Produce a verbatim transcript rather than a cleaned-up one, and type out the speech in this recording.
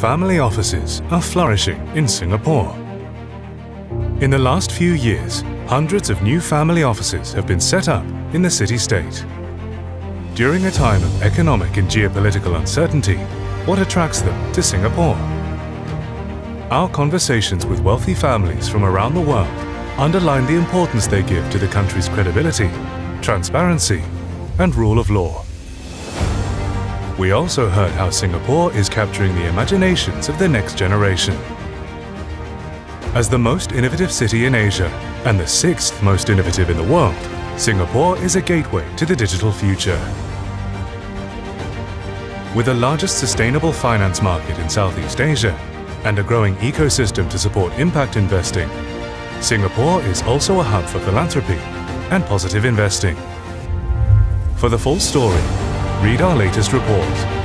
Family offices are flourishing in Singapore. In the last few years, hundreds of new family offices have been set up in the city-state. During a time of economic and geopolitical uncertainty, what attracts them to Singapore? Our conversations with wealthy families from around the world underline the importance they give to the country's credibility, transparency, and rule of law. We also heard how Singapore is capturing the imaginations of the next generation. As the most innovative city in Asia and the sixth most innovative in the world, Singapore is a gateway to the digital future. With the largest sustainable finance market in Southeast Asia and a growing ecosystem to support impact investing, Singapore is also a hub for philanthropy and positive investing. For the full story, read our latest report.